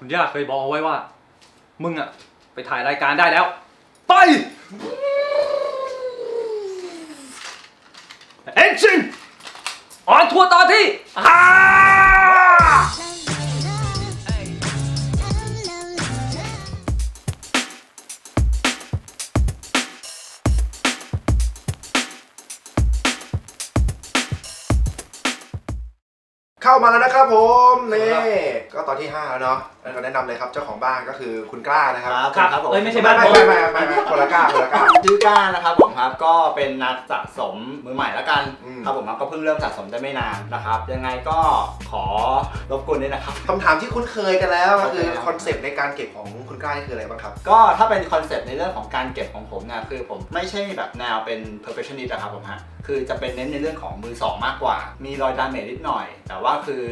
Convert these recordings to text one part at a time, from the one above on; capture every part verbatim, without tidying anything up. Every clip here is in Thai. คุณย่าเคยบอกเอาไว้ว่ามึงอะไปถ่ายรายการได้แล้วไป Action ออนทัวร์ต่อที่เข้ามาแล้วนะครับผมนี่ก็ตอนที่ห้าแล้วเนาะก็แนะนำเลยครับเจ้าของบ้านก็คือคุณกล้านะครับครับผมไม่ใช่บ้านผมไม่ไม่ไม่คนละกล้าคนละกล้าชื่อกล้านะครับผมครับก็เป็นนักสะสมมือใหม่แล้วกันครับผมก็เพิ่งเริ่มสะสมได้ไม่นานนะครับยังไงก็ขอรบกวนด้วยนะครับคำถามที่คุ้นเคยกันแล้วก็คือคอนเซปต์ในการเก็บของคุณกล้านี่คืออะไรบ้างครับก็ถ้าเป็นคอนเซปต์ในเรื่องของการเก็บของผมนะคือผมไม่ใช่แบบแนวเป็น perfectionist นะครับผมฮะคือจะเป็นเน้นในเรื่องของมือสองมากกว่ามีรอยดาเมจนิดหน่อยแต่ว่าคือ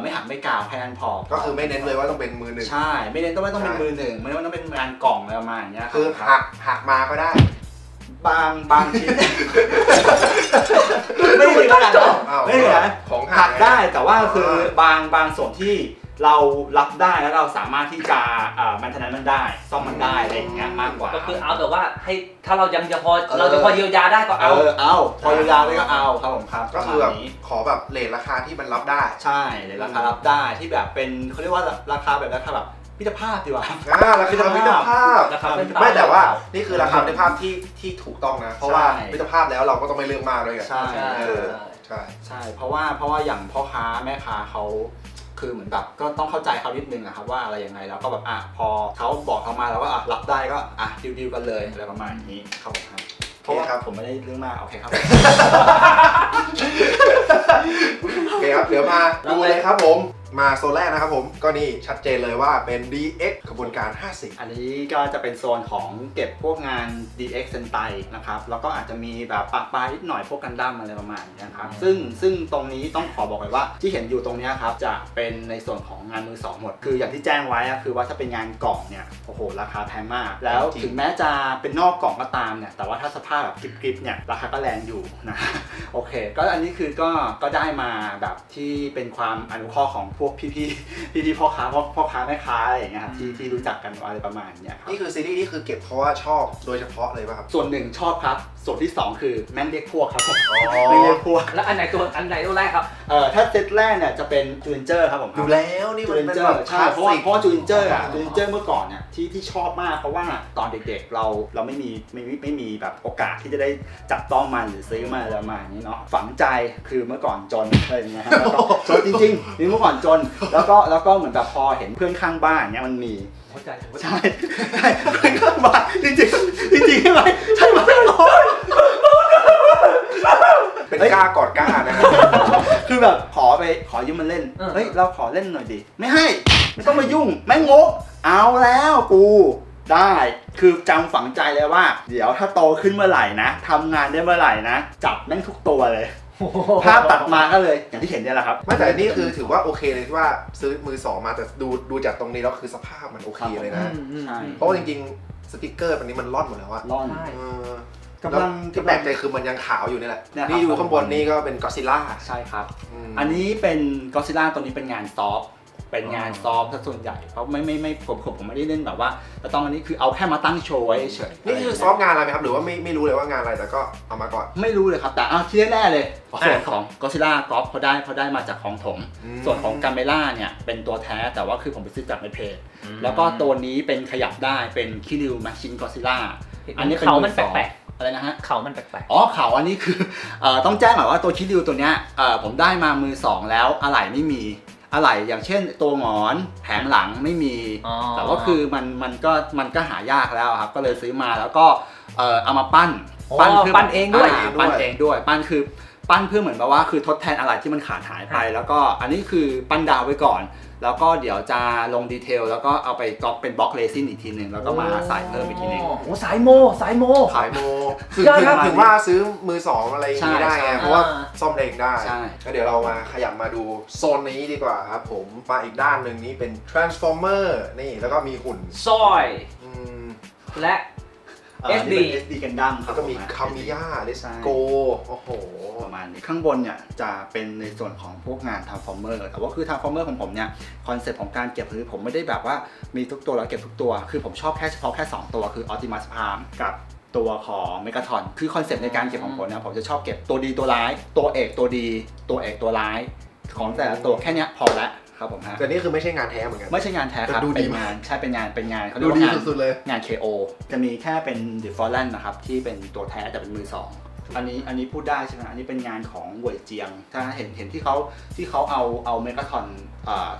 ไม่หักไม่กาวแค่นั้นพอก็คือไม่เน้นเลยว่าต้องเป็นมือหนึ่งใช่ไม่เน้นต้องไม่ต้องเป็นมือหนึ่งไม่ว่าต้องเป็นงานกล่องอะไรประมาณนี้คือหักหักมาก็ได้บางบางชิ้นไม่ถึงขนาดนั้นไม่ถึงนะของหักได้แต่ว่าคือบางบางส่วนที่เรารับได้แล้วเราสามารถที่จะมันทนั้นมันได้ซ่อมมันได้อะไรอย่างเงี้ยมากกว่าก็คือเอาแต่ว่าให้ถ้าเรายังจะพอเราจะพอเยียวยาได้ก็เอาเอาพอเยียวยาได้ก็เอาครับผมครับก็คือแบบขอแบบเรทราคาที่มันรับได้ใช่เรทราคารับได้ที่แบบเป็นเขาเรียกว่าราคาแบบราคาแบบพิจารณาดีกว่าอ่าราคาพิจารณาไม่แต่ว่านี่คือราคาพิจารณาที่ที่ถูกต้องนะเพราะว่าพิจารณาแล้วเราก็ต้องไม่เลือกมากเลยอ่ะใช่ใช่ใช่เพราะว่าเพราะว่าอย่างพ่อค้าแม่ค้าเขาคือเหมือนแบบก็ต้องเข้าใจเขานิดนึงนะครับว่าอะไรยังไงแล้วก็แบบอ่ะพอเขาบอกเขามาแล้วก็อ่ะรับได้ก็อ่ะดิวๆกันเลยอะไรประมาณนี้ครับผมครับเพราะว่าผมไม่ได้เรื่องมากโอเคครับโอเคครับเดี๋ยวมาดูเลยครับผมมาโซนแรกนะครับผมก็นี่ชัดเจนเลยว่าเป็น ดี เอ็กซ์ ขบวนการห้าสิบอันนี้ก็จะเป็นโซนของเก็บพวกงาน ดี เอ็กซ์ เซนไตนะครับแล้วก็อาจจะมีแบบปะปลายนิดหน่อยพวกกันดั้มอะไรประมาณนี้นะครับซึ่งซึ่งตรงนี้ต้องขอบอกเลยว่าที่เห็นอยู่ตรงนี้ครับจะเป็นในส่วนของงานมือสองหมดคืออย่างที่แจ้งไว้คือว่าถ้าเป็นงานกล่องเนี่ยโอ้โหราคาแพงมากแล้วถึงแม้จะเป็นนอกกล่องก็ตามเนี่ยแต่ว่าถ้าสภาพแบบกริบๆเนี่ยราคาก็แรงอยู่นะโอเคก็อันนี้คือก็ก็ได้มาแบบที่เป็นความอนุเคราะห์ของพวกพี่พี่พี่พี่พ่อค้าพ่อค้าแม่ค้าอะไรอย่างเงี้ยครับที่ที่รู้จักกันอะไรประมาณเนี้ยครับนี่คือซีรีส์นี่คือเก็บเพราะว่าชอบโดยเฉพาะเลยป่ะครับส่วนหนึ่งชอบครับส่วนที่สองคือแม่งเรียกพวกครับผมแม่งเรียกพวกแล้วอันไหนตัวอันไหนตัวแรกครับเอ่อถ้าเซตแรกเนี่ยจะเป็นจูนเจอร์ครับผมดูแล้วนี่มันเป็นแบบใช่เพราะว่าเพราะจูนเจอร์อ่ะจูนเจอร์เมื่อก่อนเนี่ยที่ที่ชอบมากเพราะว่าตอนเด็กๆเราเราไม่มีไม่ไม่มีแบบโอกาสที่จะได้จับต้องมันหรือซื้อมาอะไรประมาณนี้เนาะฝังใจคือเมื่อก่อนจนอะไรอย่างเงี้ยครับจนจริงๆนี่เมื่อก่อนจนแล้วก็แล้วก็เหมือนแบบพอเห็นเพื่อนข้างบ้านเนี่ยมันมีเข้าใจใช่เพื่อนข้างบ้านจริงจริงจริงใช่ไหมใช่ไหมเป็นกล้ากอดกล้านะคือแบบขอไปขอยืมมันเล่นเฮ้ยเราขอเล่นหน่อยดิไม่ให้ไม่ต้องมายุ่งไม่งกเอาแล้วกูได้คือจำฝังใจเลยว่าเดี๋ยวถ้าโตขึ้นเมื่อไหร่นะทำงานได้เมื่อไหร่นะจับแม่งทุกตัวเลยภาพตัดมาก็เลยอย่างที่เห็นเนี่ยแหละครับแต่นี่คือถือว่าโอเคเลยที่ว่าซื้อมือสองมาแต่ดูดูจากตรงนี้แล้วคือสภาพมันโอเคเลยนะเพราะจริงๆสติ๊กเกอร์แบบนี้มันร่อนหมดแล้วอะร่อนกำลังที่แปลกใจคือมันยังขาวอยู่นี่แหละนี่อยู่ข้างบนนี่ก็เป็นก็อดซิลล่าใช่ครับอันนี้เป็นก็อดซิลล่าตัวนี้เป็นงานซอฟเป็นงานซอฟซะส่วนใหญ่เพราะไม่ไม่ไม่ผมผมไม่ได้เล่นแบบว่าแต่ตอนนี้คือเอาแค่มาตั้งโชว์ไว้เฉยนี่คือซอฟงานอะไรไหมครับหรือว่าไม่ไม่รู้เลยว่างานอะไรแต่ก็เอามาก่อนไม่รู้เลยครับแต่เอาที่แน่เลยส่วนของก็อดซิลล่ากอล์ฟเขาได้เขาได้มาจากของถมส่วนของกาเมล่าเนี่ยเป็นตัวแท้แต่ว่าคือผมไปซื้อจากในเพจแล้วก็ตัวนี้เป็นขยับได้เป็นคิริวแมชชินก็อดซิลล่าอันนี้เป็นมือสองอะไรนะฮะเขามันแปลกๆอ๋อเขาอันนี้คือต้องแจ้งหน่อยว่าตัวคิริวตัวเนี้ยผมได้มามือสองแล้วอะไหล่ไม่มีอะไหล่อย่างเช่นตัวหงอนแผงหลังไม่มีแต่ว่าคือมันมันก็มันก็หายากแล้วครับก็เลยซื้อมาแล้วก็เอามาปั้นปั้นคือปั้นเองด้วยปั้นเองด้วยปั้นคือปั้นเพื่อเหมือนแบบว่าคือทดแทนอะไหล่ที่มันขาดหายไปแล้วก็อันนี้คือปั้นดาวไว้ก่อนแล้วก็เดี๋ยวจะลงดีเทลแล้วก็เอาไปก๊อปเป็นบล็อกเรซินอีกทีหนึ่งแล้วก็มาใส่เพิ่มอีกทีหนึ่งโอ้สายโมสายโมสายโมคือถึงว่าซื้อมือสองอะไรอย่างนี้ได้ไงเพราะว่าซ่อมเองได้ก็เดี๋ยวเรามาขยับมาดูโซนนี้ดีกว่าครับผมมาอีกด้านหนึ่งนี้เป็น transformer นี่แล้วก็มีหุ่นสร้อยและ เอส ดี เอส ดี กันดั้มครับก็มีคามิยาเลสโกโอ้โหประมาณนี้ข้างบนเนี่ยจะเป็นในส่วนของพวกงาน Transformer แต่ว่าคือ Transformer ของผมเนี่ยคอนเซ็ปต์ของการเก็บคือผมไม่ได้แบบว่ามีทุกตัวแล้วเก็บทุกตัวคือผมชอบแค่เฉพาะแค่สองตัวคือ Optimus Prime กับตัวของเมกาทอนคือคอนเซ็ปต์ในการเก็บของผมนะผมจะชอบเก็บตัวดีตัวร้ายตัวเอกตัวดีตัวเอกตัวร้ายของแต่ละตัวแค่นี้พอละครับผมฮะแต่นี่คือไม่ใช่งานแท้เหมือนกันไม่ใช่งานแท้ครับเป็นงานใช่เป็นงานเป็นงานเขาดูดีสุดๆเลยงาน เค โอ จะมีแค่เป็นเดอะฟอลเลนนะครับที่เป็นตัวแท้แต่เป็นมือสองอันนี้อันนี้พูดได้ใช่ไหมอันนี้เป็นงานของเว่ยเจียงถ้าเห็นเห็นที่เขาที่เขาเอาเอาเมกาทอน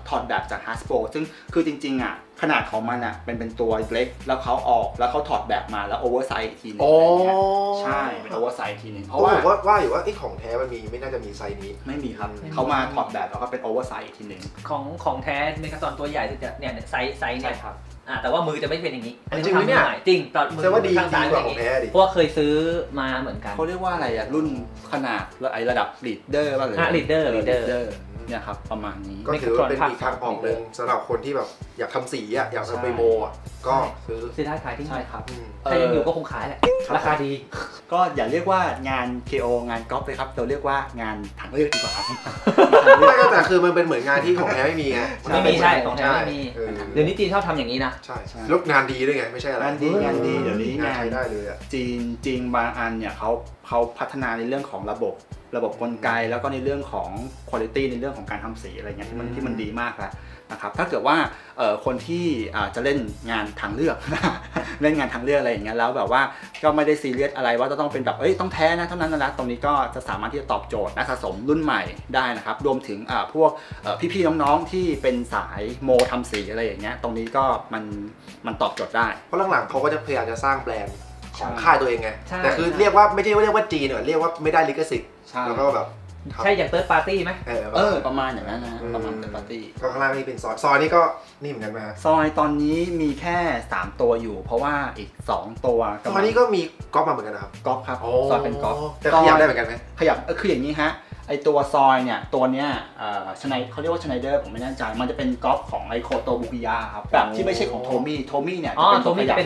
ถอดแบบจากฮัสโปซึ่งคือจริงๆอ่ะขนาดของมันอ่ะเป็นเป็นตัวเล็กแล้วเขาออกแล้วเขาถอดแบบมาแล้วโอเวอร์ไซส์อีกทีนึงอะไรเงี้ยใช่เป็นโอเวอร์ไซส์อีกทีนึงเพราะว่าว่าอยู่ว่าไอ้ของแท้มันมีไม่น่าจะมีไซส์นี้ไม่มีครับเขามาถอดแบบแล้วก็เป็นโอเวอร์ไซส์อีกทีนึงของของแท้เมกาทอนตัวใหญ่สุดจะเนี่ยไซส์ไซส์เนี่ยครับแต่ว่ามือจะไม่เป็นอย่างนี้จริงไหมเนี่ยจริงตอนมือว่าดีกว่าของแท้ดิเพราะว่าเคยซื้อมาเหมือนกันเขาเรียกว่าอะไรอะรุ่นขนาดไอระดับลีดเดอร์บ้างเลยลีดเดอร์ลีดเดอร์เนี่ยครับประมาณนี้ก็ถือว่าเป็นอีกทางออกหนึ่งสำหรับคนที่แบบอยากทำสีอ่ะอยากทำไปโมอ่ะก็ซื้อซื้อได้ขายที่ไหนครับถ้ายังอยู่ก็คงขายแหละราคาดีก็อย่าเรียกว่างาน เค โอ งานก๊อปเลยครับเราเรียกว่างานถังเลือกดีกว่าไม่ก็แต่คือมันเป็นเหมือนงานที่ของแท้ไม่มีไงไม่มีใช่ของแท้ไม่มีเดี๋ยวนี้จีนชอบทำอย่างนี้นะใช่ลูกงานดีด้วยไงไม่ใช่อะไรงานดีงานดีเดี๋ยวนี้งานใช้ได้เลยอ่ะจีนจีนบางอันเนี่ยเขาเขาพัฒนาในเรื่องของระบบระบบกลไกแล้วก็ในเรื่องของคุณภาพในเรื่องของการทำสีอะไรเงี้ยที่มันที่มันดีมากแล้วนะครับถ้าเกิดว่าคนที่จะเล่นงานทางเลือกเล่นงานทางเลือกอะไรอย่างเงี้ยแล้วแบบว่าก็ไม่ได้ซีเรียสอะไรว่าจะต้องเป็นแบบเอ้ยต้องแท้นะเท่านั้นนะตรงนี้ก็จะสามารถที่จะตอบโจทย์นักสะสมรุ่นใหม่ได้นะครับรวมถึงพวกพี่ๆน้องๆที่เป็นสายโมทำสีอะไรอย่างเงี้ยตรงนี้ก็มันมันตอบโจทย์ได้เพราะหลังๆเขาก็จะพยายามจะสร้างแบรนด์ของค่ายตัวเองไงแต่คือเรียกว่าไม่ใช่ว่าเรียกว่าจีนเรียกว่าไม่ได้ลิขสิทธิ์แล้วก็แบบใช่อย่างเติร์ดปาร์ตี้ไหมเออประมาณอย่างนั้นนะประมาณเติร์ดปาร์ตี้ก็ข้างล่างนี่เป็นซอยซอยนี่ก็นี่เหมือนกันนะซอยตอนนี้มีแค่สามตัวอยู่เพราะว่าอีกสองตัวซอยนี้ก็มีก๊อปมาเหมือนกันนะครับก๊อปครับซอยเป็นก๊อปแต่ขยับได้เหมือนกันไหมขยับคืออย่างนี้ฮะไอตัวซอยเนี่ยตัวเนี้ยชไนเขาเรียกว่าชไนเดอร์ผมไม่แน่ใจมันจะเป็นก๊อปของไอโคโตบุกิยาครับแบบที่ไม่ใช่ของโทมี่โทมี่เนี่ยจะเป็นตัวขยั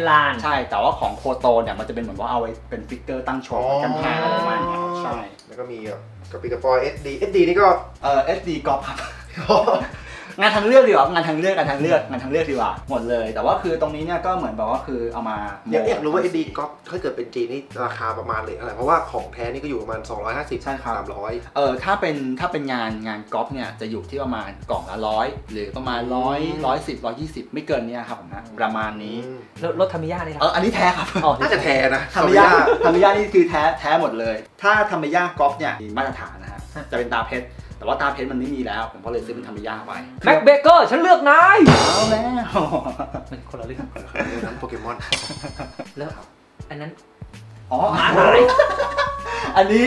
บใช่แต่ว่าของโคโตเนี่ยมันจะเป็นเหมือนว่าเอาไว้เป็นฟิกเกอร์ตั้งโชว์กันแทนอะไรประมาณนี้ใช่แล้วก็มีกับปีกปอย เอส ดี เอส ดี นี่ก็เอ่อ เอส ดี ก๊อปครับงานทางเลือกดีกว่างานทางเลือกงานทางเลือกงานทางเลือกดีกว่าหมดเลยแต่ว่าคือตรงนี้เนี่ยก็เหมือนแบบว่าคือเอามาอยากรู้ว่า เอส ดี ก๊อปถ้าเกิดเป็นจีนนี่ราคาประมาณเลยอะไรเพราะว่าของแท้นี่ก็อยู่ประมาณสองร้อยห้าสิบ สามร้อยเออถ้าเป็นถ้าเป็นงานงานก๊อปเนี่ยจะอยู่ที่ประมาณกล่องละหนึ่งร้อยหรือประมาณหนึ่งร้อย หนึ่งร้อยสิบ หนึ่งร้อยยี่สิบไม่เกินนี้ครับผมนะประมาณนี้รถทามิยะนี่ครับเอออันนี้แท้ครับน่าจะแท้นะทามิยะทามิยะนี่คือแท้แท้หมดเลยถ้าทามิยะก๊อปเนี่ยมาตรฐานนะฮะจะเป็นตาเพชรแต่ว่าตาเพชรมันไม่มีแล้วผมก็เลยซื้อเป็นทำยากไปแม็กเบเกอร์ฉันเลือกนายเอาแล้วเป็นคนละเรื่องนั้นโปเกมอนแล้วอันนั้นอ๋อม้าลายอันนี้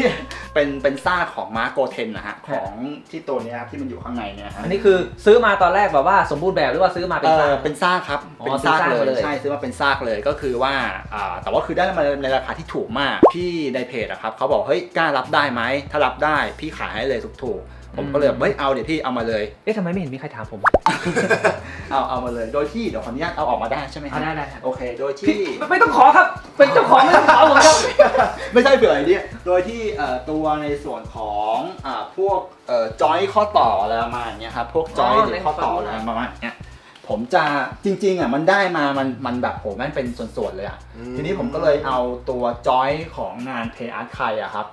เป็นเป็นซ่าของม้าโกเทนนะฮะของที่ตัวนี้ครับที่มันอยู่ข้างในเนี่ยฮะอันนี้คือซื้อมาตอนแรกแบบว่าสมบูรณ์แบบหรือว่าซื้อมาเป็นซ่าเป็นซ่าครับเป็นซ่าเลยใช่ซื้อมาเป็นซ่าเลยก็คือว่าแต่ว่าคือได้มาในราคาที่ถูกมากพี่ในเพจนะครับเขาบอกเฮ้ยกล้ารับได้ไหมถ้ารับได้พี่ขายให้เลยถูกผมก็เลยไม่เอาเดี๋ยวพี่เอามาเลยเอ๊ะทำไมไม่เห็นมีใครถามผมเอาเอามาเลยโดยที่เดี๋ยวขออนุญาตเอาออกมาได้ใช่ไหมครับได้ได้โอเคโดยที่ไม่ต้องขอครับเป็นเจ้าของไม่ต้องขอผมครับไม่ใช่เผื่ออย่างนี้โดยที่ตัวในส่วนของพวกจอยข้อต่ออะไรประมาณนี้ครับพวกจอยข้อต่ออะไรประมาณนี้ผมจะจริงๆอ่ะมันได้มามันมันแบบผมมันเป็นส่วนๆเลยอ่ะทีนี้ผมก็เลยเอาตัวจอยของงานเพย์อาร์ตไคอ่ะครั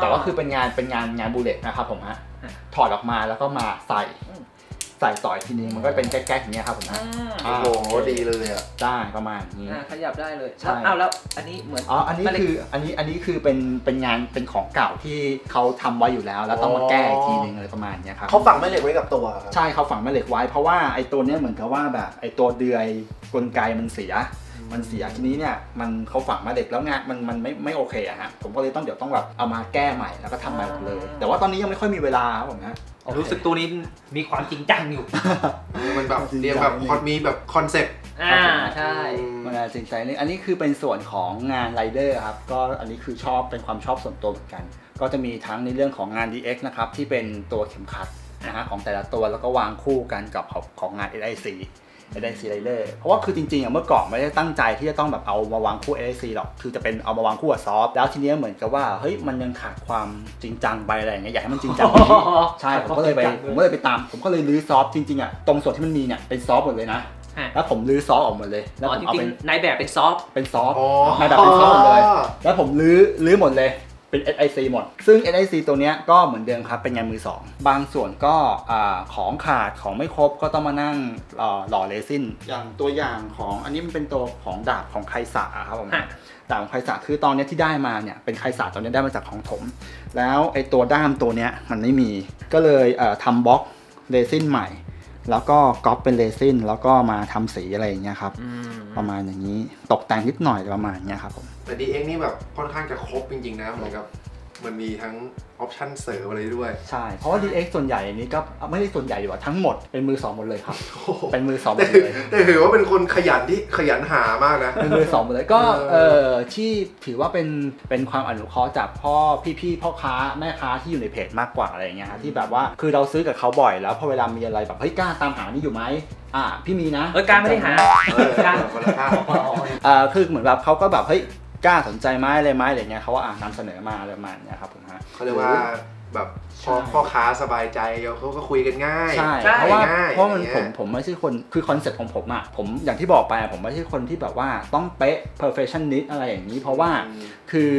บแต่ว่าคือเป็นงานเป็นงานงานบูเลตนะครับผมฮะถอดออกมาแล้วก็มาใส่ใส่ต่อยทีนึงมันก็เป็นแก๊กๆอย่างเงี้ยครับผมนะโอ้โหดีเลยอ่ะได้ประมาณนี้ขยับได้เลยใช่เอาแล้วอันนี้เหมือนอ๋ออันนี้คืออันนี้อันนี้คือเป็นเป็นงานเป็นของเก่าที่เขาทำไว้อยู่แล้วแล้วต้องมาแก้อีกทีนึงอะไรประมาณนี้ครับเขาฝังแม่เหล็กไว้กับตัวใช่เขาฝังแม่เหล็กไว้เพราะว่าไอ้ตัวเนี้ยเหมือนกับว่าแบบไอ้ตัวเดือยกลไกมันเสียมันเสียทีนี้เนี่ยมันเขาฝังมาเด็กแล้วงานมันมันไม่ไม่โอเคอะฮะผมก็เลยต้องเดี๋ยวต้องแบบเอามาแก้ใหม่แล้วก็ทำใหม่หมดเลยแต่ว่าตอนนี้ยังไม่ค่อยมีเวลาครับผมนะรู้สึกตัวนี้มีความจริงจังอยู่มันแบบเรียกแบบมีแบบคอนเซ็ปต์อ่าใช่มันจริงใจนี่อันนี้คือเป็นส่วนของงานไรเดอร์ครับก็อันนี้คือชอบเป็นความชอบส่วนตัวเหมือนกันก็จะมีทั้งในเรื่องของงาน ดี เอ็กซ์ นะครับที่เป็นตัวเข็มขัดนะฮะของแต่ละตัวแล้วก็วางคู่กันกับของงาน เอส ไอ ซี แอล ไอ ซี Rider เพราะว่าคือจริงๆอะเมื่อก่อนไม่ได้ตั้งใจที่จะต้องแบบเอามาวางคู่ แอล ไอ ซี หรอกคือจะเป็นเอามาวางคู่กับซอฟแล้วทีนี้เหมือนกับว่าเฮ้ยมันยังขาดความจริงจังไปอะไรอย่างเงี้ยอยากให้มันจริงจังใช่ผมก็เลยไปผมก็เลยไปตามผมก็เลยรื้อซอฟจริงๆอะตรงส่วนที่มันมีเนี่ยเป็นซอฟหมดเลยนะแล้วผมลื้อซอฟออกหมดเลยแล้วผมเอาเป็นนายแบบเป็นซอฟเป็นซอฟนายแบบเป็นซอฟหมดเลยแล้วผมลื้อลื้อหมดเลยเป็น เอส ไอ ซี หมดซึ่ง เอส ไอ ซี ตัวนี้ก็เหมือนเดิมครับเป็นงานมือสองบางส่วนก็ของขาดของไม่ครบก็ต้องมานั่งหล่อเรซินอย่างตัวอย่างของอันนี้มันเป็นตัวของดาบของไคสะครับผมดาบของไคสะคือตอนนี้ที่ได้มาเนี่ยเป็นไคสะตอนนี้ได้มาจากของถมแล้วไอตัวด้ามตัวนี้มันไม่มีก็เลยทำบล็อกเรซินใหม่แล้วก็ก๊อปเป็นเรซินแล้วก็มาทำสีอะไรอย่างเงี้ยครับประมาณอย่างนี้ตกแต่งนิดหน่อยประมาณเนี้ยครับผมแต่ ดี เอ็กซ์ นี่แบบค่อนข้างจะครบจริงๆนะเหมือนกับมันมีทั้งออปชั่นเสริมอะไรด้วยใช่เพราะว่า ดี เอ็กซ์ ส่วนใหญ่นี้ก็ไม่ได้ส่วนใหญ่ดีกว่าทั้งหมดเป็นมือสองหมดเลยครับเป็นมือสองหมดเลยแต่ถือว่าเป็นคนขยันที่ขยันหามากนะเป็นมือสองหมดเลยก็เออที่ถือว่าเป็นเป็นความอนุเคราะห์จากพ่อพี่ๆพ่อค้าแม่ค้าที่อยู่ในเพจมากกว่าอะไรอย่างเงี้ยที่แบบว่าคือเราซื้อกับเขาบ่อยแล้วพอเวลามีอะไรแบบเฮ้ยกล้าตามหานี่อยู่ไหมอ่าพี่มีนะเออกล้าไม่ได้หาเล้าคนละกล้าอ่าคือเหมือนแบบเขาก็แบบเฮ้ยกล้าสนใจไหมอะไรไหมอะไรเงี้ยเขาว่าอ่านนำเสนอมาอะไรมาเนี่ยครับผมฮะเขาเรียกว่าแบบพ่อค้าสบายใจเขาก็คุยกันง่ายใช่เพราะว่าเพราะมันผมผมไม่ใช่คนคือคอนเซ็ปต์ของผมอ่ะผมอย่างที่บอกไปผมไม่ใช่คนที่แบบว่าต้องเป๊ะ perfectionist อะไรอย่างนี้เพราะว่าคือ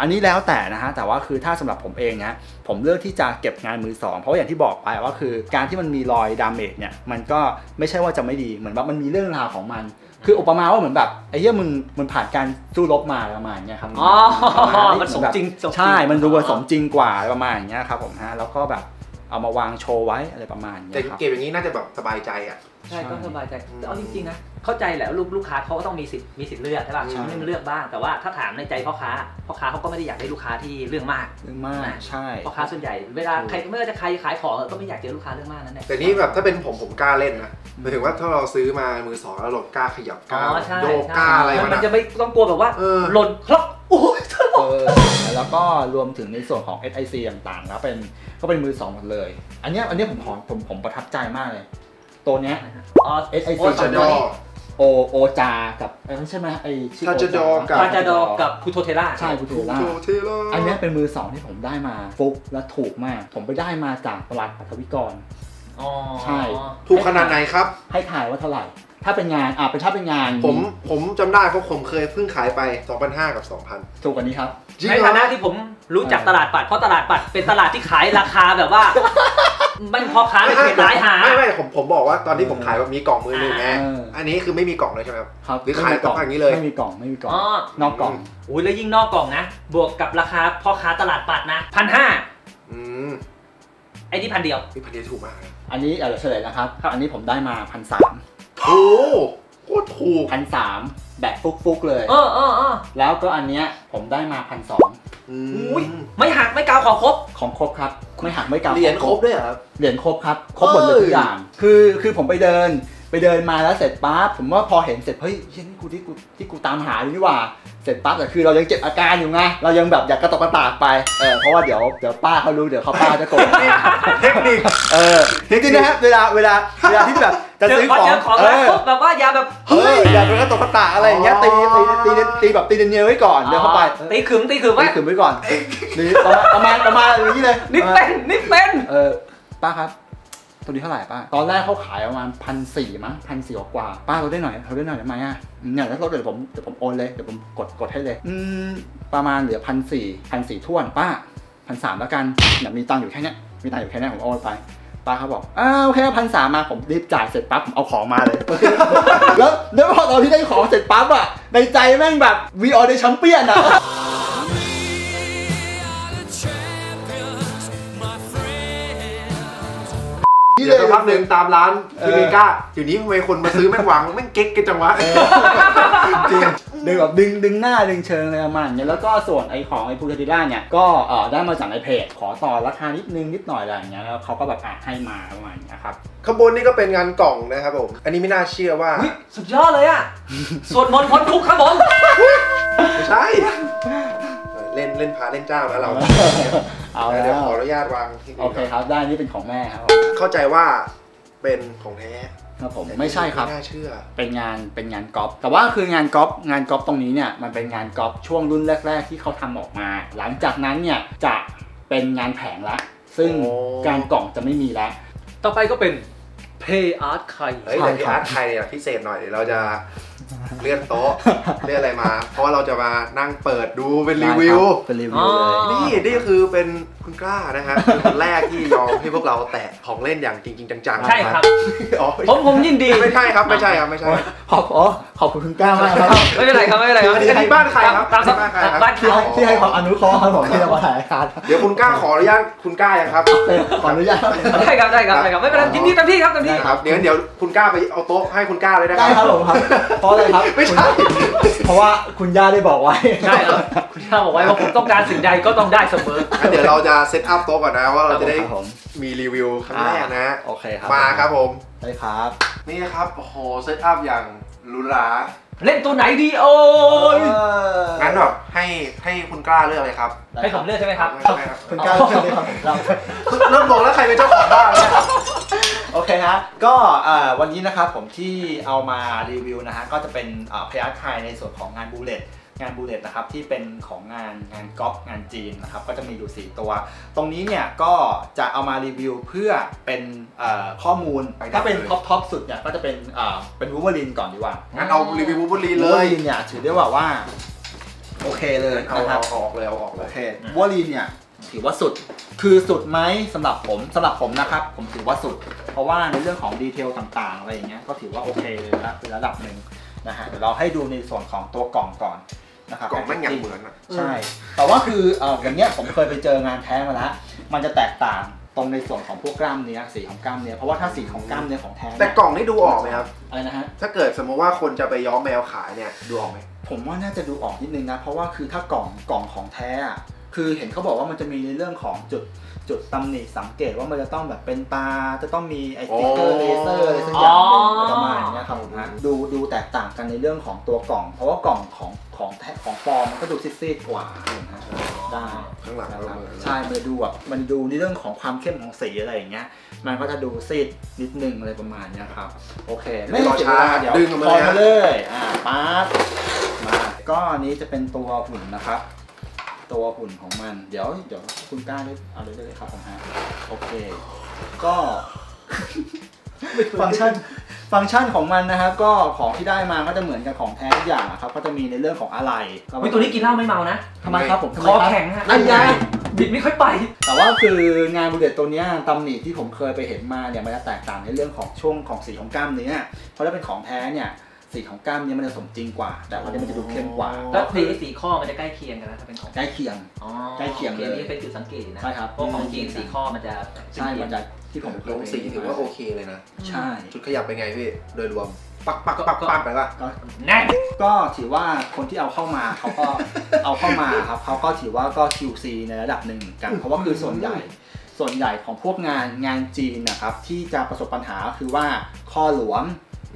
อันนี้แล้วแต่นะฮะแต่ว่าคือถ้าสำหรับผมเองนะผมเลือกที่จะเก็บงานมือสองเพราะอย่างที่บอกไปว่าคือการที่มันมีรอยดาเมจเนี่ยมันก็ไม่ใช่ว่าจะไม่ดีเหมือนว่ามันมีเรื่องราวของมันคืออุปมาว่าเหมือนแบบไอ้เหี้ยมึงมันผ่านการสู้รบมาประมาณเนี้ยครับอ๋อมันสมจริงใช่มันดูว่าสมจริงกว่าประมาณอย่างเงี้ยครับผมฮะแล้วก็แบบเอามาวางโชว์ไว้อะไรประมาณเนี้ยครับเก็บอย่างนี้น่าจะแบบสบายใจอ่ะใช่ก็สบายใจเอาจริงๆนะเข้าใจแหละลูกลูกค้าเขาก็ต้องมีสิทธิ์มีสิทธิ์เลือกใช่ป่ะฉันไม่เลือกบ้างแต่ว่าถ้าถามในใจพ่อค้าพ่อค้าเขาก็ไม่ได้อยากได้ลูกค้าที่เรื่องมากเรื่องมากใช่พ่อค้าส่วนใหญ่เวลาใครเมื่อจะใครขายของก็ไม่อยากเจอลูกค้าเรื่องมากนั่นแหละแต่นี้แบบถ้าเป็นผมผมกล้าเล่นนะหมายถึงว่าถ้าเราซื้อมามือสองแล้วหลบกล้าขยับกล้าโยกกล้าอะไรมันมันจะไม่ต้องกลัวแบบว่าหล่นครบโอ้ยแล้วก็รวมถึงในส่วนของ เอส ไอ ซี ต่างๆแล้วเป็นก็เป็นมือสองหมดเลยอันนี้อันนี้ผมผมผมประทับใจมากเลยตัวเนี้ย เอส ไอ ซี โอโอจากับไอ้นั่นใช่ไหมไอ้ทาจดอกับทาจดอกับคูโทเทล่าใช่คูโทเทล่าอันนี้เป็นมือสองที่ผมได้มาฟุกและถูกมากผมไปได้มาจากตลาดปัทวิกรใช่ถูกขนาดไหนครับให้ถ่ายว่าเท่าไหร่ถ้าเป็นงานอ่ะเป็นถ้าเป็นงานผมผมจำได้เพราะผมเคยเพิ่งขายไป สองพันห้าร้อย กับ สองพัน ถูกกว่านี้ครับในฐานะที่ผมรู้จักตลาดปัดเพราะตลาดปัดเป็นตลาดที่ขายราคาแบบว่ามันพอค้าไม่ขายหาไม่ไม่ผมผมบอกว่าตอนที่ผมขายแบบมีกล่องมือหนึ่งไงอันนี้คือไม่มีกล่องเลยใช่ไหมครับหรือขายกล่องอย่างนี้เลยไม่มีกล่องไม่มีกล่องนอกกล่องอุ้ยแล้วยิ่งนอกกล่องนะบวกกับราคาพ่อค้าตลาดปัดนะพันห้าไอ้นี่พันเดียวนี่พันเดียวถูกมากอันนี้เราเฉลยนะครับอันนี้ผมได้มาพันสามโอ้โคตรถูกพันสามแบบฟุกๆเลยเออเออเออแล้วก็อันเนี้ยผมได้มาพันสองไม่หักไม่กาวของครบของครบครับไม่หักไม่กาวเหรียญครบด้วยครับเหรียญครบครับครบหมดเลยทุกอย่างคือคือผมไปเดินไปเดินมาแล้วเสร็จปั๊บผมว่าพอเห็นเสร็จเฮ้ยเฮ้ยนี่กูที่กูที่กูตามหาอยู่นี่หว่าเสร็จปั๊บแต่คือเรายังเจ็บอาการอยู่ไงเรายังแบบอยากกระตกกระตากไปเออเพราะว่าเดี๋ยวเดี๋ยวป้าเขารู้เดี๋ยวเขาป้าจะโกรธเทคนิคเออจริงๆนะครับเวลาเวลาเวลาที่แบบจะซื้อของเออแบบว่ายาแบบเฮ้ยยาเป็นกระตกกระตากอะไรอย่างเงี้ยตีตีตีตีแบบตีเนียไว้ก่อนเดี๋ยวเข้าไปตีขึมตีขึมไว้ตีขึมไว้ก่อนนี่ประมาณประมาณอย่างนี้เลยนี่เป็นนี่เป็นเออป้าครับตัวนี้เท่าไหร่ป้าตอนแรกเขาขายประมาณพันสี่มั้งพันสี่กว่าป้าลดได้หน่อยลดได้หน่อยได้ไหมอ่ะเนี่ยแล้วลดเดี๋ยวผมเดี๋ยวผมโอนเลยเดี๋ยวผมกดกดให้เลยอืมประมาณเหลือพันสี่พันสี่ท้วนป้าพันสามแล้วกันเนี่ยมีตังอยู่แค่เนี้ยมีตังอยู่แค่เนี้ยผมโอนไปป้าเขาบอกอ้าวแค่พันสามมาผมรีบจ่ายเสร็จปั๊บผมเอาของมาเลยแล้วแล้วพอตอนที่ได้ของเสร็จปั๊บอ่ะในใจแม่งแบบวีออเดชั่นเปี้ยนอ่ะเดี๋ยวสักพักหนึ่งตามร้านยูนิก้าอยู่นี้ทำไมคนมาซื้อแม่งหวังแม่งเก๊กกันจังวะดึงแบบดึงดึงหน้าดึงเชิงอะไรประมาณนี้แล้วก็ส่วนไอของไอพูเทติล่าเนี่ยก็ได้มาจากในเพจขอต่อราคานิดนึงนิดหน่อยอะไรอย่างเงี้ยแล้วเขาก็แบบอ่ะให้มาประมาณนี้ครับข้างบนนี่ก็เป็นงานกล่องนะครับผมอันนี้ไม่น่าเชื่อว่าสุดยอดเลยอ่ะสวดมนต์พ้นทุกข์ครับผมใช่เล่นเล่นพาเล่นเจ้านะเราเอาแล้วเดี๋ยวขออนุญาตวางโอเคครับได้นี่เป็นของแม่ครับเข้าใจว่า เป็นของแท้ครับผมไม่ใช่ครับไม่น่าเชื่อเป็นงานเป็นงานก๊อปแต่ว่าคืองานก๊อปงานก๊อปตรงนี้เนี่ยมันเป็นงานก๊อปช่วงรุ่นแรกๆที่เขาทำออกมาหลังจากนั้นเนี่ยจะเป็นงานแผงละซึ่งการกล่องจะไม่มีแล้วต่อไปก็เป็นเพย์อาร์ตไทยเฮ้ยแต่เพย์อาร์ตไทยเนี่ยพิเศษหน่อยเดี๋ยวเราจะเลื่อนโต๊ะเลื่อนอะไรมาเพราะเราจะมานั่งเปิดดูเป็นรีวิวเป็นรีวิวเลยนี่นี่คือเป็นคุณกล้านะครับคนแรกที่ยอมให้พวกเราแตะของเล่นอย่างจริงจริงจังๆใช่ครับผมผมยินดีไม่ใช่ครับไม่ใช่ครับไม่ใช่ขอบอ๋อขอบคุณคุณกล้ามากครับไม่เป็นไรครับไม่เป็นไรครับที่บ้านใครครับตามบ้านใครครับที่ให้ความอนุเคราะห์ครับผมที่เราถ่ายครับเดี๋ยวคุณกล้าขออนุญาตคุณกล้ายังครับขออนุญาตได้ครับได้ครับได้ครับไม่เป็นไรยินดีเต็มที่ครับเต็มที่ครับเดี๋ยวเดี๋ยวคุณกล้าไปเอาโต๊ะให้คุณกล้าเลยได้ครับผมครับไม่ใช่เพราะว่าคุณย่าได้บอกไว้ใช่ครับคุณย่าบอกไว้ว่าผมต้องการสิ่งใดก็ต้องได้เสมอเดี๋ยวเราจะเซตอัพโต๊ะก่อนนะว่าเราจะได้มีรีวิวครั้งแรกนะโอเคครับมาครับผมได้ครับนี่นะครับโอ้โหเซตอัพอย่างหรูหราเล่นตัวไหนดีโอ้ยงั้นแบบให้ให้คุณกล้าเลือกเลยครับให้ผมเลือกใช่ไหมครับคุณกล้าเลือกเลยครับเริ่มบอกแล้วใครเป็นเจ้าของบ้างโอเคฮะก็วันนี้นะครับผมที่เอามารีวิวนะฮะก็จะเป็นเพย์อาร์ตไทยในส่วนของงานบูเลตงานบูเลตนะครับที่เป็นของงานงานก๊อปงานจีนนะครับก็จะมีอยู่สี่ตัวตรงนี้เนี่ยก็จะเอามารีวิวเพื่อเป็นข้อมูลถ้าเป็นท็อปท็อปสุดเนี่ยก็จะเป็นเป็นวูล์ฟเวอรีนก่อนดีกว่างั้นเอารีวิววูล์ฟเวอรีนเลยวูล์ฟเวอรีนเนี่ยถือได้ว่าว่าโอเคเลยนะครับเอาออกเลยเอาออกเลยโอเควูล์ฟเวอรีนเนี่ยถือว่าสุดคือสุดไหมสำหรับผมสำหรับผมนะครับผมถือว่าสุดเพราะว่าในเรื่องของดีเทลต่างๆอะไรอย่างเงี้ยก็ถือว่าโอเคเลยละเป็นระดับหนึ่งนะฮะเดี๋ยวเราให้ดูในส่วนของตัวกล่องก่อนนะครับกล่องไม่อย่างเหมือนใช่แต่ว่าคือเอ่ออย่างเงี้ยผมเคยไปเจองานแท้มาแล้วมันจะแตกต่างตรงในส่วนของพวกกล้ามเนื้อสีของกล้ามเนื้อเพราะว่าถ้าสีของกล้ามเนื้อของแท้แต่กล่องนี่ดูออกไหมครับอะไรนะฮะถ้าเกิดสมมติว่าคนจะไปย้อมแมวขายเนี่ยดูออกไหมผมว่าน่าจะดูออกนิดนึงนะเพราะว่าคือถ้ากล่องกล่องของแท้คือเห็นเขาบอกว่ามันจะมีในเรื่องของจุดจุดตำหนิสังเกตว่ามันจะต้องแบบเป็นตาจะต้องมีไอติ๊กเกอร์เลเซอร์อะไรสักอย่างเป็นประมาณนี้ครับดูดูแตกต่างกันในเรื่องของตัวกล่องเพราะว่ากล่องของของแท้ของฟอร์มันก็ดูซีดๆกว่านะได้ข้างหลังใช่มันดูแบบมันดูในเรื่องของความเข้มของสีอะไรอย่างเงี้ยมันก็จะดูซีดนิดนึงอะไรประมาณนี้ครับโอเคไม่รอช้าเดี๋ยวพอเลยอ่าป๊าบมาก็อันนี้จะเป็นตัวหุ่นนะครับตัวหุ่นของมันเดี๋ยวเดี๋ยวคุณกล้าได้เอาเลยเลยครับผมฮะโอเคก็ฟังก์ชันฟังก์ชันของมันนะครับก็ของที่ได้มาก็จะเหมือนกันของแท้ทุกอย่างครับก็จะมีในเรื่องของอะไรวิตัวนี้กินเหล้าไม่เมานะทำไมครับผมคอแข็งฮะนั่นไงบิดไม่ค่อยไปแต่ว่าคืองานบูเลตตัวนี้ตำหนิที่ผมเคยไปเห็นมาเนี่ยมันจะแตกต่างในเรื่องของช่วงของสีของกล้ามเนื้อเพราะถ้าเป็นของแท้เนี่ยสีของกล้ามเนื้อมันจะสมจริงกว่าแต่อันนี้มันจะดูเข้มกว่าแล้วสีสีข้อมันจะใกล้เคียงกันนะถ้าเป็นของใกล้เคียงใกล้เคียงเลยนี่เป็นจุดสังเกตนะใช่ครับเพราะของจีนสีข้อมันจะใช่มันจะที่ผมลงสีถือว่าโอเคเลยนะใช่จุดขยับเป็นไงพี่โดยรวมปักปักปักปักไปป่ะแน่ก็ถือว่าคนที่เอาเข้ามาเขาก็เอาเข้ามาครับเขาก็ถือว่าก็ คิว ซี ในระดับหนึ่งเหมือนกันเพราะว่าคือส่วนใหญ่ส่วนใหญ่ของพวกงานงานจีนนะครับที่จะประสบปัญหาคือว่าข้อหลวม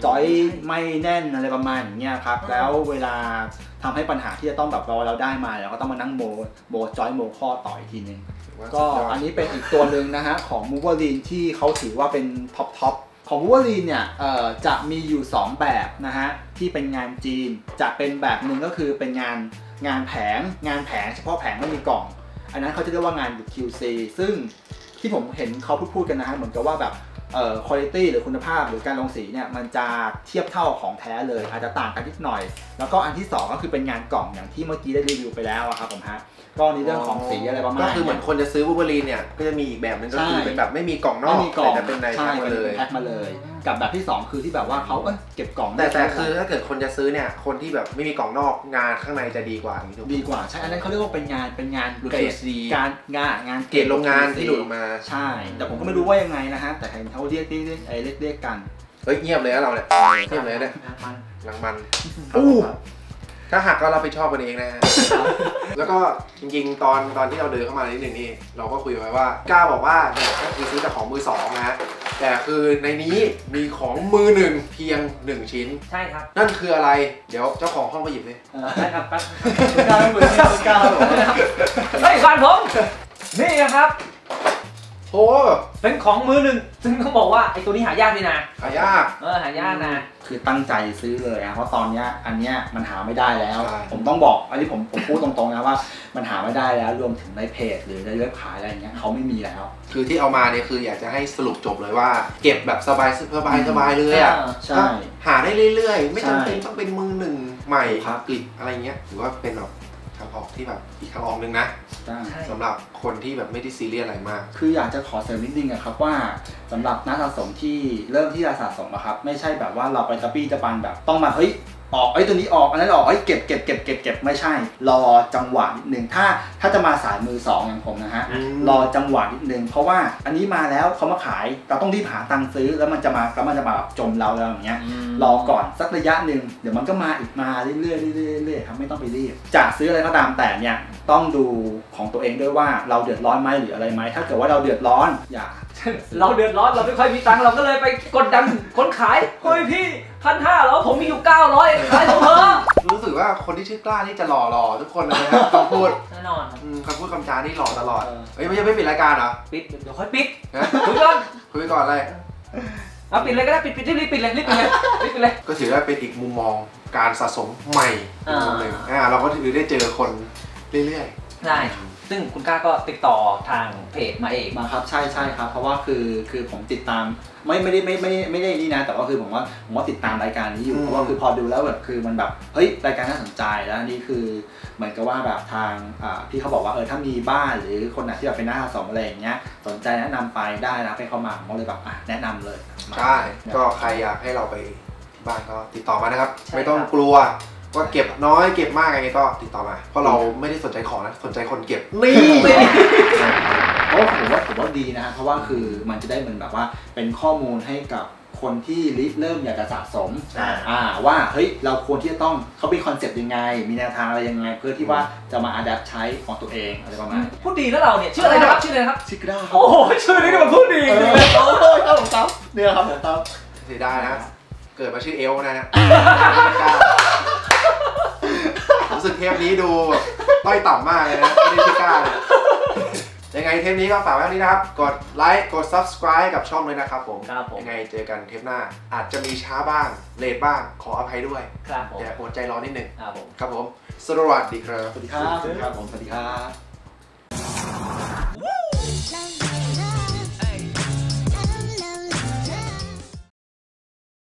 จอยไม่แน่นอะไรประมาณอย่างเงี้ยครับแล้วเวลาทำให้ปัญหาที่จะต้องแบบเราเราได้มาเราก็ต้องมานั่งโมโมจอยโมข้อต่ออีกทีนึงก็อันนี้เป็นอีกตัวหนึ่งนะฮะของมูเวอรีนที่เขาถือว่าเป็นท็อปท็อปของมูเวอรีนเนี่ยจะมีอยู่สองแบบนะฮะที่เป็นงานจีนจะเป็นแบบหนึ่งก็คือเป็นงานงานแผงงานแผงเฉพาะแผงไม่มีกล่องอันนั้นเขาจะเรียกว่างาน คิว ซี ซึ่งที่ผมเห็นเขาพูดพูดกันนะฮะเหมือนกับว่าแบบเอ่อคุณภาพหรือคุณภาพหรือการลงสีเนี่ยมันจะเทียบเท่าของแท้เลยอาจจะต่างกันนิดหน่อยแล้วก็อันที่สองก็คือเป็นงานกล่องอย่างที่เมื่อกี้ได้รีวิวไปแล้วครับผมฮะก็ในเรื่องของสีอะไรประมาณก็คือเหมือนคนจะซื้อวูล์ฟเวอรีนเนี่ยก็จะมีอีกแบบนึงก็คือเป็นแบบไม่มีกล่องนอกแต่เป็นในแพ็คมาเลยแพ็คมาเลยกับแบบที่สองคือที่แบบว่าเขาเก็บกล่องแต่แต่คือถ้าเกิดคนจะซื้อเนี่ยคนที่แบบไม่มีกล่องนอกงานข้างในจะดีกว่าดีกว่าใช่อันนั้นเขาเรียกว่าเป็นงานเป็นงานเกรดการงานงานเกรดโรงงานที่หลุดออกมาใช่แต่ผมก็ไม่รู้ว่ายังไงนะฮะแต่เห็นเขาเรียกเรียกเรียกไอ้เรียกเรียกกันเฮ้ยเงียบเลยนะเราเนี่ยเงียบเลยเนี่ยหลังมันอู้ถ้าหักก็เราไปชอบกันเองนะแล้วก็จริงๆตอนตอนที่เราเดินเข้ามานิดหนึ่งนี่เราก็คุยไว้ว่ากล้าบอกว่าเนี่ยก็คือซื้อแต่ของมือสองนะแต่คือในนี้มีของมือหนึ่งเพียงหนึ่งชิ้นใช่ครับนั่นคืออะไรเดี๋ยวเจ้าของห้องก็หยิบเลยใช่ครับครับกล้าเหมือนกล้าหรอเฮ้ยฟันผมนี่ครับ โอ้เป็นของมือหนึ่งซึ่งต้องบอกว่าไอ้ตัวนี้หายากนี่นะหายากเออหายากนะคือตั้งใจซื้อเลยนะเพราะตอนเนี้ยอันเนี้ยมันหาไม่ได้แล้วผมต้องบอกอันนี้ผมผมพูดตรงๆนะว่ามันหาไม่ได้แล้วรวมถึงในเพจหรือในเว็บขายอะไรอย่างเงี้ยเขาไม่มีแล้วคือที่เอามาเนี่ยคืออยากจะให้สรุปจบเลยว่าเก็บแบบสบายสบายสบายเลยอ่ะใช่หาได้เรื่อยๆไม่จำเป็นต้องเป็นมือหนึ่งใหม่กลิ่นอะไรเงี้ยหรือว่าเป็นแบบทางออกที่แบบอีกทางออกหนึ่งนะสำหรับคนที่แบบไม่ได้ซีเรียสอะไรมากคืออยากจะขอเสริมนิดนึงนะครับว่าสำหรับนักสะสมที่เริ่มที่จะสะสมนะครับไม่ใช่แบบว่าเราไปกระปี้กระปันแบบต้องมาเฮ้ยออกไอ้ตัวนี้ออกอันนั้นออกไอ้เก็บเก็บเก็บเก็บเก็บไม่ใช่รอจังหวะนิดนึงถ้าถ้าจะมาสายมือสองอย่างผมนะฮะรอจังหวะนิดนึงเพราะว่าอันนี้มาแล้วเขามาขายเราต้องรีบหาตังค์ซื้อแล้วมันจะมาแล้วมันจะมาจมเราแล้วอย่างเงี้ยรอก่อนสักระยะหนึ่งเดี๋ยวมันก็มาอีกมาเรื่อยเรื่อยเรื่อยเรื่อยครับไม่ต้องไปรีบจะซื้ออะไรก็ตามแต่เนี่ยต้องดูของตัวเองด้วยว่าเราเดือดร้อนไหมหรืออะไรไหมถ้าเกิดว่าเราเดือดร้อนอย่าเราเดือดร้อนเราไม่ค่อยมีตังค์เราก็เลยไปกดดันคนขายเฮ้ยพี่พันห้าแล้วผมมีอยู่เก้าร้อยขายผมเถอะรู้สึกว่าคนที่ชื่อกล้านี่จะหล่อหล่อทุกคนเลยนะคำพูดแน่นอนคำพูดคำจานี่หล่อตลอดเฮ้ยไม่ยังไม่ปิดรายการเหรอปิดเดี๋ยวค่อยปิดคุยก่อนคุยก่อนอะไรเอาปิดเลยก็ได้ปิดปิดรีบปิดเลยรีบปิดเลยรีบปิดเลยก็ถือว่าเป็นอีกมุมมองการสะสมใหม่มุมหนึ่งอ่าเราก็ถือได้เจอคนเรื่อยๆได้ซึ่งคุณกล้าก็ติดต่อทางเพจมาเองมาครับใช่ใช่ครับเพราะว่าคือคือผมติดตามไม่ไม่ได้ไม่ไม่ไม่ได้นี่นะแต่ว่าคือผมว่าผมว่าติดตามรายการนี้อยู่เพราะว่าคือพอดูแล้วแบบคือมันแบบเฮ้ยรายการน่าสนใจแล้วนี่คือเหมือนกับว่าแบบทางพี่เขาบอกว่าเออถ้ามีบ้านหรือคนไหนที่แบบเป็นนักสะสมอะไรอย่างเงี้ยสนใจแนะนำไปได้นะไปเข้ามาผมก็เลยแบบอ่ะแนะนำเลยใช่ก็ใครอยากให้เราไปบ้านก็ติดต่อมานะครับไม่ต้องกลัวว่าเก็บน้อยเก็บมากอะไรก็ติดต่อมาเพราะเราไม่ได้สนใจของนะสนใจคนเก็บนี่เพราะผมว่าผมว่าดีนะเพราะว่าคือมันจะได้เหมือนแบบว่าเป็นข้อมูลให้กับคนที่เริ่มอยากจะสะสมว่าเฮ้ยเราควรที่จะต้องเขามีคอนเซ็ปต์ยังไงมีแนวทางอะไรยังไงเพื่อที่ว่าจะมาอัดแอปใช้ของตัวเองอะไรประมาณพูดดีแล้วเราเนี่ยชื่ออะไรนะครับชื่ออะไรครับชิกด้าโอ้โหชื่อนี้ก็แบบพูดดีเลยโอ้โหครับผมตั้มเนี่ยครับผมตั้มเสียดายนะเกิดมาชื่อเอลนะรู้สึกเทปนี้ดูต้อยต่ำมากเลยนะไม่ได้ชิก้าเลยยังไงเทปนี้ก็ฝากไว้ที่นะครับกดไลค์กด ซับสไครบ์ กับช่องเลยนะครับผมยังไงเจอกันเทปหน้าอาจจะมีช้าบ้างเลทบ้างขออภัยด้วยแต่อดใจรอนิดหนึ่งครับผมสวัสดีครับสวัสดีครับผมสวัสดีครับ